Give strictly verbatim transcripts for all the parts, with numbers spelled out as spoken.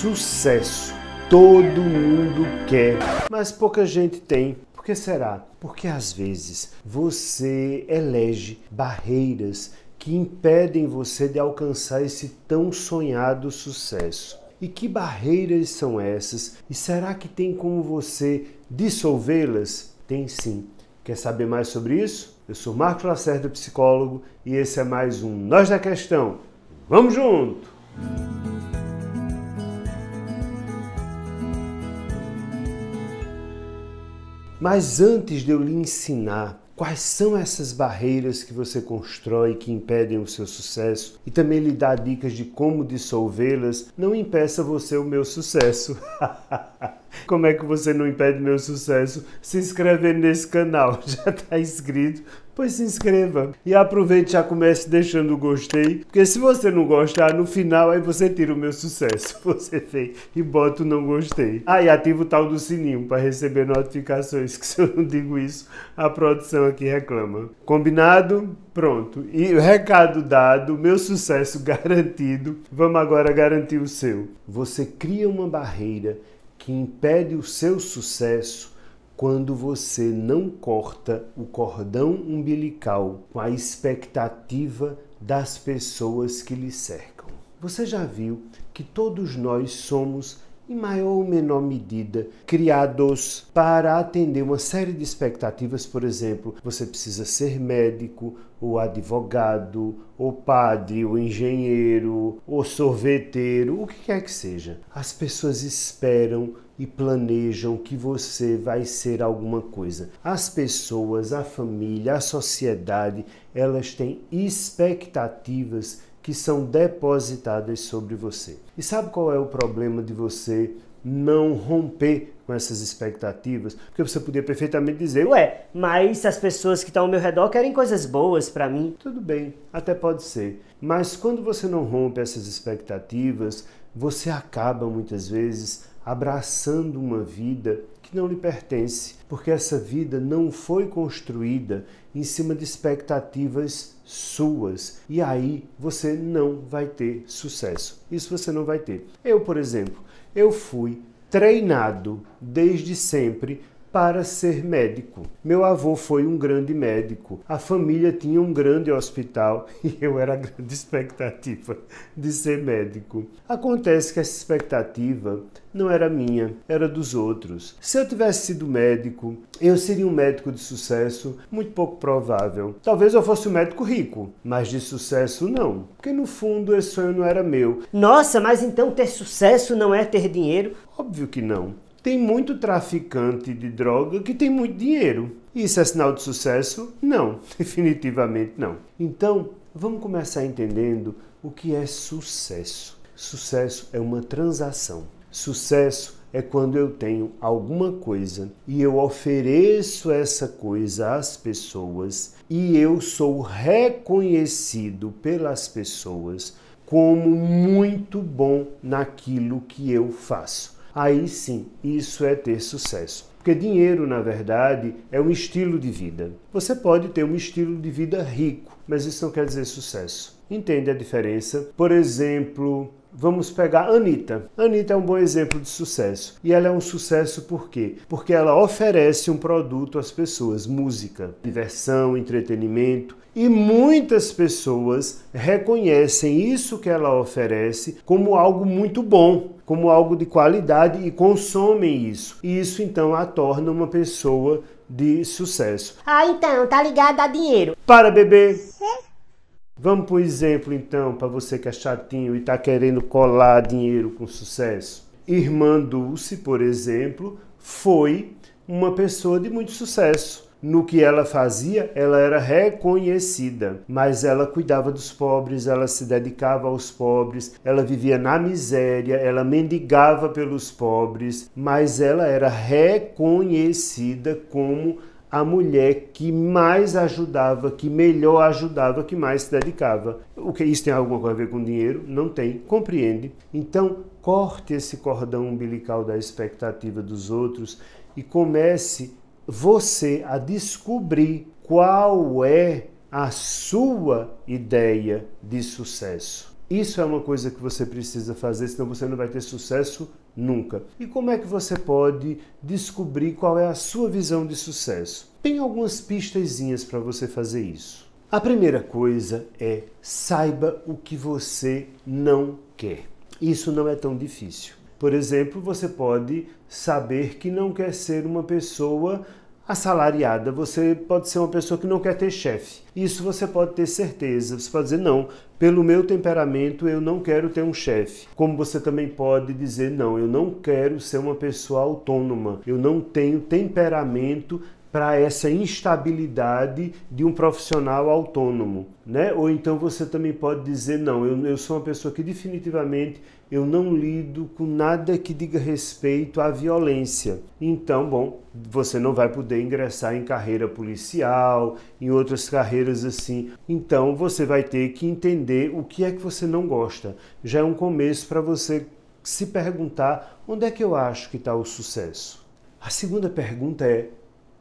sucesso. Todo mundo quer, mas pouca gente tem. Por que será? Porque às vezes você elege barreiras que impedem você de alcançar esse tão sonhado sucesso. E que barreiras são essas? E será que tem como você dissolvê-las? Tem sim. Quer saber mais sobre isso? Eu sou Marcos Lacerda, psicólogo, e esse é mais um Nós da Questão. Vamos junto! Mas antes de eu lhe ensinar quais são essas barreiras que você constrói que impedem o seu sucesso e também lhe dar dicas de como dissolvê-las, não impeça você o meu sucesso. Como é que você não impede meu sucesso? Se inscrevendo nesse canal. Já está inscrito? Pois se inscreva. E aproveite e já comece deixando o gostei, porque se você não gostar, no final aí você tira o meu sucesso. Você fez e bota o não gostei. Ah, e ativa o tal do sininho para receber notificações, que se eu não digo isso, a produção aqui reclama. Combinado? Pronto. E o recado dado, meu sucesso garantido. Vamos agora garantir o seu. Você cria uma barreira que impede o seu sucesso quando você não corta o cordão umbilical com a expectativa das pessoas que lhe cercam. Você já viu que todos nós somos, em maior ou menor medida, criados para atender uma série de expectativas. Por exemplo, você precisa ser médico, ou advogado, ou padre, ou engenheiro, ou sorveteiro, o que quer que seja. As pessoas esperam e planejam que você vai ser alguma coisa. As pessoas, a família, a sociedade, elas têm expectativas que são depositadas sobre você. E sabe qual é o problema de você não romper com essas expectativas? Porque você podia perfeitamente dizer, ué, mas as pessoas que estão ao meu redor querem coisas boas para mim. Tudo bem, até pode ser. Mas quando você não rompe essas expectativas, você acaba muitas vezes abraçando uma vida que não lhe pertence. Porque essa vida não foi construída em cima de expectativas suas, e aí você não vai ter sucesso. Isso você não vai ter. Eu, por exemplo, eu fui treinado desde sempre para ser médico. Meu avô foi um grande médico, a família tinha um grande hospital e eu era a grande expectativa de ser médico. Acontece que essa expectativa não era minha, era dos outros. Se eu tivesse sido médico, eu seria um médico de sucesso? Muito pouco provável. Talvez eu fosse um médico rico, mas de sucesso não, porque no fundo esse sonho não era meu. Nossa, mas então ter sucesso não é ter dinheiro? Óbvio que não. Tem muito traficante de droga que tem muito dinheiro. Isso é sinal de sucesso? Não, definitivamente não. Então, vamos começar entendendo o que é sucesso. Sucesso é uma transação. Sucesso é quando eu tenho alguma coisa e eu ofereço essa coisa às pessoas e eu sou reconhecido pelas pessoas como muito bom naquilo que eu faço. Aí sim, isso é ter sucesso. Porque dinheiro, na verdade, é um estilo de vida. Você pode ter um estilo de vida rico, mas isso não quer dizer sucesso. Entende a diferença? Por exemplo, vamos pegar Anitta. Anitta é um bom exemplo de sucesso. E ela é um sucesso por quê? Porque ela oferece um produto às pessoas, música, diversão, entretenimento. E muitas pessoas reconhecem isso que ela oferece como algo muito bom, como algo de qualidade e consomem isso. E isso então a torna uma pessoa de sucesso. Ah, então, tá ligado a dinheiro. Para, bebê! Vamos para um exemplo então, para você que é chatinho e tá querendo colar dinheiro com sucesso. Irmã Dulce, por exemplo, foi uma pessoa de muito sucesso. No que ela fazia, ela era reconhecida, mas ela cuidava dos pobres, ela se dedicava aos pobres, ela vivia na miséria, ela mendigava pelos pobres, mas ela era reconhecida como a mulher que mais ajudava, que melhor ajudava, que mais se dedicava. O que isso tem alguma coisa a ver com dinheiro? Não tem, compreende? Então, corte esse cordão umbilical da expectativa dos outros e comece você a descobrir qual é a sua ideia de sucesso. Isso é uma coisa que você precisa fazer, senão você não vai ter sucesso nunca. E como é que você pode descobrir qual é a sua visão de sucesso? Tem algumas pistazinhas para você fazer isso. A primeira coisa é: saiba o que você não quer. Isso não é tão difícil. Por exemplo, você pode saber que não quer ser uma pessoa assalariada, você pode ser uma pessoa que não quer ter chefe. Isso você pode ter certeza, você pode dizer: não, pelo meu temperamento eu não quero ter um chefe. Como você também pode dizer: não, eu não quero ser uma pessoa autônoma, eu não tenho temperamento para essa instabilidade de um profissional autônomo, né? Ou então você também pode dizer: não, eu, eu sou uma pessoa que definitivamente eu não lido com nada que diga respeito à violência. Então, bom, você não vai poder ingressar em carreira policial, em outras carreiras assim. Então você vai ter que entender o que é que você não gosta. Já é um começo para você se perguntar: onde é que eu acho que está o sucesso? A segunda pergunta é: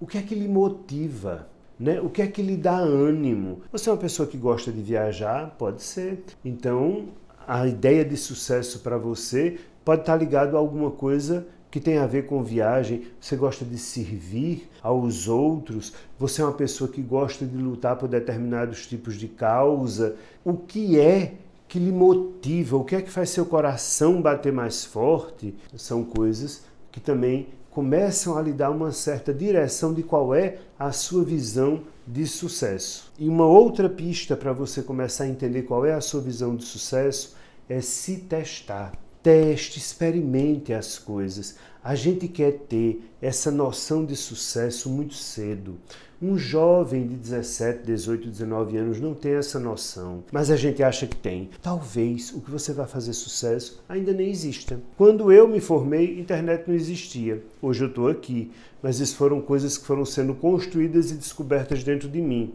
o que é que lhe motiva, né? O que é que lhe dá ânimo? Você é uma pessoa que gosta de viajar? Pode ser. Então, a ideia de sucesso para você pode estar ligado a alguma coisa que tem a ver com viagem. Você gosta de servir aos outros? Você é uma pessoa que gosta de lutar por determinados tipos de causa? O que é que lhe motiva? O que é que faz seu coração bater mais forte? São coisas que também começam a lhe dar uma certa direção de qual é a sua visão de sucesso. E uma outra pista para você começar a entender qual é a sua visão de sucesso é se testar. Teste, experimente as coisas. A gente quer ter essa noção de sucesso muito cedo. Um jovem de dezessete, dezoito, dezenove anos não tem essa noção, mas a gente acha que tem. Talvez o que você vai fazer sucesso ainda nem exista. Quando eu me formei, internet não existia. Hoje eu estou aqui, mas isso foram coisas que foram sendo construídas e descobertas dentro de mim.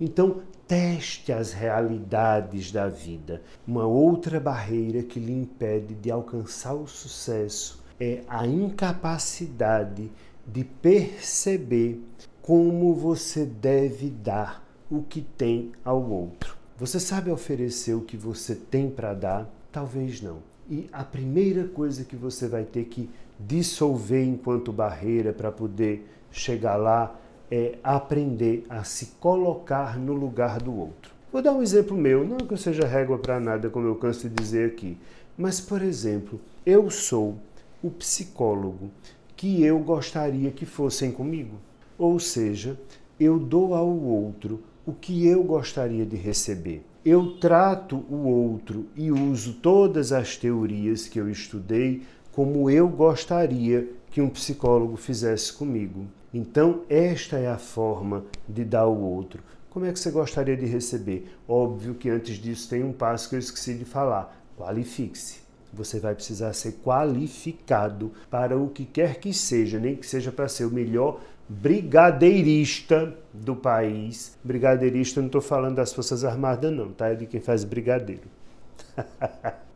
Então, teste as realidades da vida. Uma outra barreira que lhe impede de alcançar o sucesso é a incapacidade de perceber como você deve dar o que tem ao outro. Você sabe oferecer o que você tem para dar? Talvez não. E a primeira coisa que você vai ter que dissolver enquanto barreira para poder chegar lá é aprender a se colocar no lugar do outro. Vou dar um exemplo meu, não que eu seja régua para nada, como eu canso de dizer aqui, mas, por exemplo, eu sou o psicólogo que eu gostaria que fossem comigo. Ou seja, eu dou ao outro o que eu gostaria de receber. Eu trato o outro e uso todas as teorias que eu estudei como eu gostaria que um psicólogo fizesse comigo. Então, esta é a forma de dar ao outro. Como é que você gostaria de receber? Óbvio que antes disso tem um passo que eu esqueci de falar. Qualifique-se. Você vai precisar ser qualificado para o que quer que seja, nem que seja para ser o melhor brigadeirista do país. Brigadeirista, não estou falando das Forças Armadas não, tá? É de quem faz brigadeiro.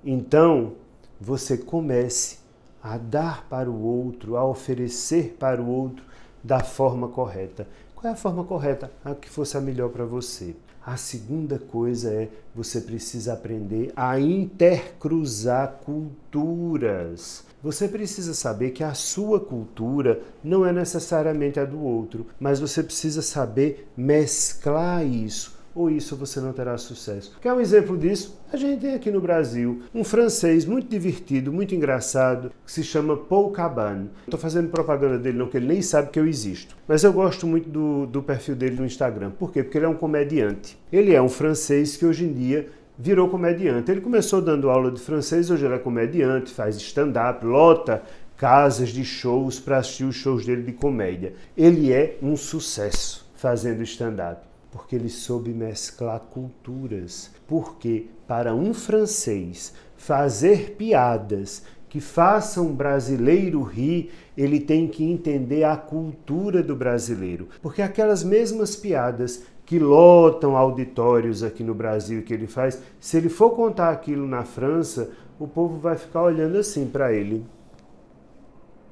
Então, você comece a dar para o outro, a oferecer para o outro da forma correta. Qual é a forma correta? A que fosse a melhor para você. A segunda coisa é: você precisa aprender a intercruzar culturas. Você precisa saber que a sua cultura não é necessariamente a do outro, mas você precisa saber mesclar isso, ou isso você não terá sucesso. Quer um exemplo disso? A gente tem aqui no Brasil um francês muito divertido, muito engraçado, que se chama Paul Cabane. Estou fazendo propaganda dele não, porque ele nem sabe que eu existo. Mas eu gosto muito do, do perfil dele no Instagram. Por quê? Porque ele é um comediante. Ele é um francês que hoje em dia virou comediante. Ele começou dando aula de francês, hoje ele é comediante, faz stand-up, lota casas de shows para assistir os shows dele de comédia. Ele é um sucesso fazendo stand-up, porque ele soube mesclar culturas. Porque para um francês fazer piadas que façam um brasileiro rir, ele tem que entender a cultura do brasileiro. Porque aquelas mesmas piadas que lotam auditórios aqui no Brasil que ele faz, se ele for contar aquilo na França, o povo vai ficar olhando assim para ele,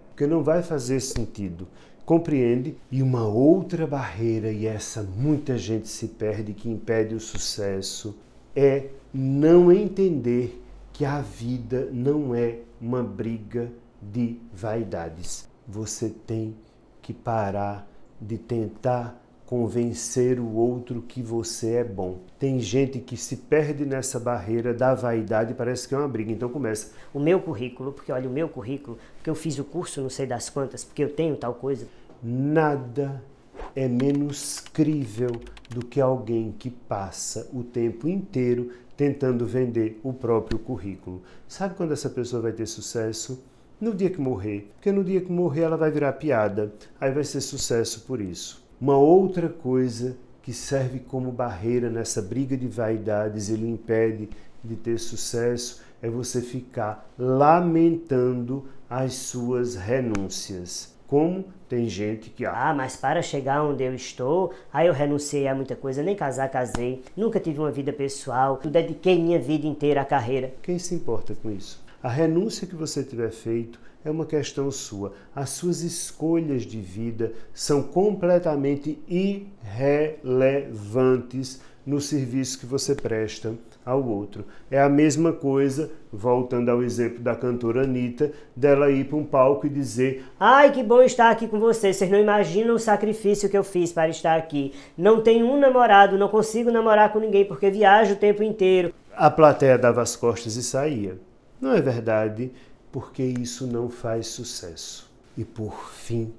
porque não vai fazer sentido. Compreende? E uma outra barreira, e essa muita gente se perde, que impede o sucesso, é não entender que a vida não é uma briga de vaidades. Você tem que parar de tentar convencer o outro que você é bom. Tem gente que se perde nessa barreira da vaidade, parece que é uma briga, então começa. O meu currículo, porque olha o meu currículo, porque eu fiz o curso não sei das quantas, porque eu tenho tal coisa. Nada é menos crível do que alguém que passa o tempo inteiro tentando vender o próprio currículo. Sabe quando essa pessoa vai ter sucesso? No dia que morrer, porque no dia que morrer ela vai virar piada, aí vai ser sucesso por isso. Uma outra coisa que serve como barreira nessa briga de vaidades e lhe impede de ter sucesso é você ficar lamentando as suas renúncias. Como tem gente que... Ah, mas para chegar onde eu estou, aí eu renunciei a muita coisa, nem casar, casei, nunca tive uma vida pessoal, eu dediquei minha vida inteira à carreira. Quem se importa com isso? A renúncia que você tiver feito é uma questão sua. As suas escolhas de vida são completamente irrelevantes no serviço que você presta ao outro. É a mesma coisa, voltando ao exemplo da cantora Anitta, dela ir para um palco e dizer: ai, que bom estar aqui com vocês, vocês não imaginam o sacrifício que eu fiz para estar aqui. Não tenho um namorado, não consigo namorar com ninguém porque viajo o tempo inteiro. A plateia dava as costas e saía. Não é verdade, porque isso não faz sucesso. E por fim,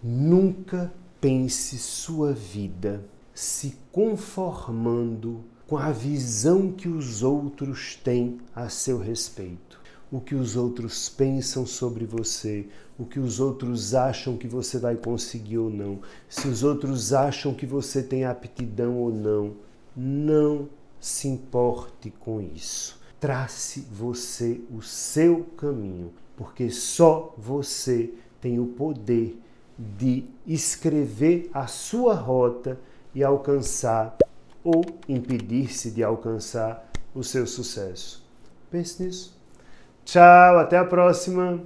nunca pense sua vida se conformando com a visão que os outros têm a seu respeito. O que os outros pensam sobre você, o que os outros acham que você vai conseguir ou não, se os outros acham que você tem aptidão ou não. Não se importe com isso. Trace você o seu caminho, porque só você tem o poder de escrever a sua rota e alcançar ou impedir-se de alcançar o seu sucesso. Pense nisso. Tchau, até a próxima!